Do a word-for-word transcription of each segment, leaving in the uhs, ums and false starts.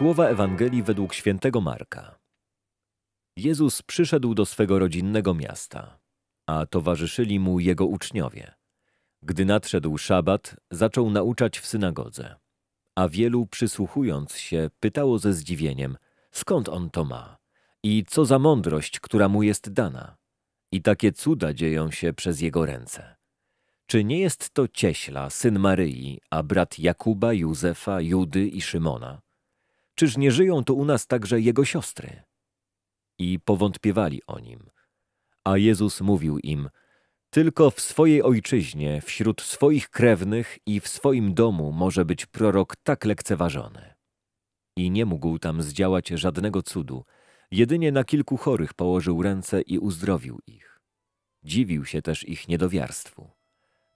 Słowa Ewangelii według świętego Marka. Jezus przyszedł do swego rodzinnego miasta, a towarzyszyli mu jego uczniowie. Gdy nadszedł szabat, zaczął nauczać w synagodze, a wielu, przysłuchując się, pytało ze zdziwieniem, skąd on to ma i co za mądrość, która mu jest dana. I takie cuda dzieją się przez jego ręce. Czy nie jest to cieśla, syn Maryi, a brat Jakuba, Józefa, Judy i Szymona? Czyż nie żyją tu u nas także jego siostry? I powątpiewali o nim. A Jezus mówił im, tylko w swojej ojczyźnie, wśród swoich krewnych i w swoim domu może być prorok tak lekceważony. I nie mógł tam zdziałać żadnego cudu, jedynie na kilku chorych położył ręce i uzdrowił ich. Dziwił się też ich niedowiarstwu.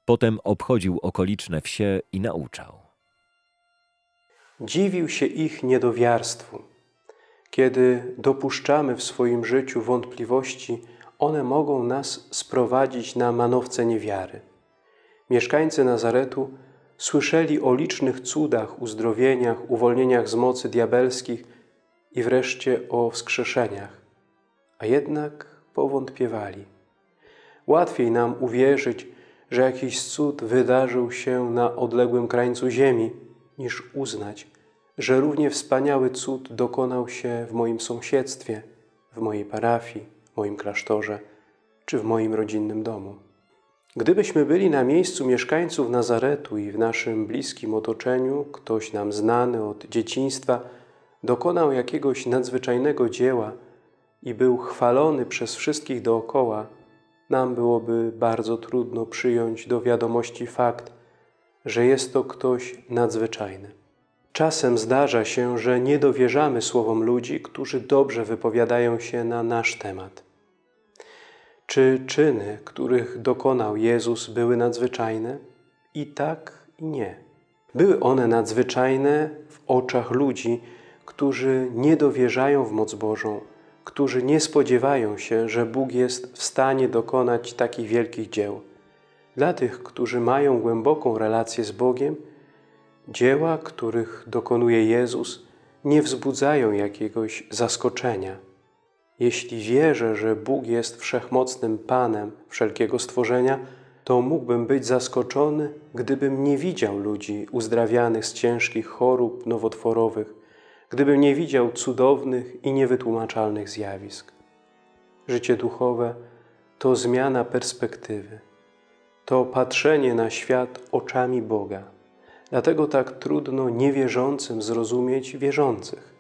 Potem obchodził okoliczne wsie i nauczał. Dziwił się ich niedowiarstwu. Kiedy dopuszczamy w swoim życiu wątpliwości, one mogą nas sprowadzić na manowce niewiary. Mieszkańcy Nazaretu słyszeli o licznych cudach, uzdrowieniach, uwolnieniach z mocy diabelskich i wreszcie o wskrzeszeniach, a jednak powątpiewali. Łatwiej nam uwierzyć, że jakiś cud wydarzył się na odległym krańcu ziemi, niż uznać, że równie wspaniały cud dokonał się w moim sąsiedztwie, w mojej parafii, w moim klasztorze czy w moim rodzinnym domu. Gdybyśmy byli na miejscu mieszkańców Nazaretu i w naszym bliskim otoczeniu ktoś nam znany od dzieciństwa dokonał jakiegoś nadzwyczajnego dzieła i był chwalony przez wszystkich dookoła, nam byłoby bardzo trudno przyjąć do wiadomości fakt, że jest to ktoś nadzwyczajny. Czasem zdarza się, że nie dowierzamy słowom ludzi, którzy dobrze wypowiadają się na nasz temat. Czy czyny, których dokonał Jezus, były nadzwyczajne? I tak, i nie. Były one nadzwyczajne w oczach ludzi, którzy nie dowierzają w moc Bożą, którzy nie spodziewają się, że Bóg jest w stanie dokonać takich wielkich dzieł. Dla tych, którzy mają głęboką relację z Bogiem, dzieła, których dokonuje Jezus, nie wzbudzają jakiegoś zaskoczenia. Jeśli wierzę, że Bóg jest wszechmocnym Panem wszelkiego stworzenia, to mógłbym być zaskoczony, gdybym nie widział ludzi uzdrawianych z ciężkich chorób nowotworowych, gdybym nie widział cudownych i niewytłumaczalnych zjawisk. Życie duchowe to zmiana perspektywy, to patrzenie na świat oczami Boga. Dlatego tak trudno niewierzącym zrozumieć wierzących.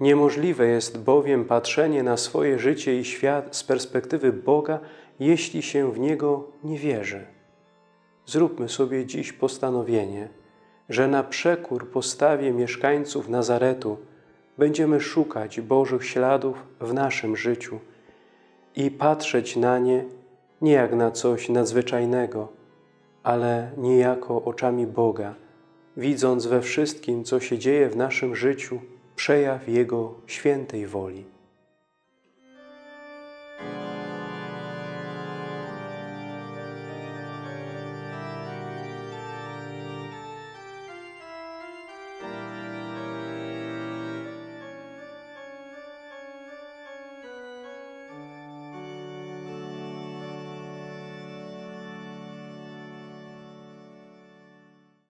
Niemożliwe jest bowiem patrzenie na swoje życie i świat z perspektywy Boga, jeśli się w Niego nie wierzy. Zróbmy sobie dziś postanowienie, że na przekór postawie mieszkańców Nazaretu będziemy szukać Bożych śladów w naszym życiu i patrzeć na nie nie jak na coś nadzwyczajnego, ale niejako oczami Boga, widząc we wszystkim, co się dzieje w naszym życiu, przejaw Jego świętej woli.